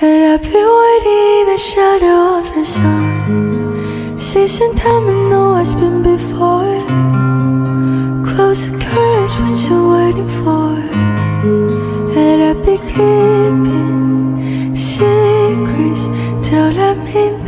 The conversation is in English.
And I've been waiting in the shadow of the sun. Season time, I know it's been before. Close the curtains, what you waiting for? And I've been keeping secrets till I'm in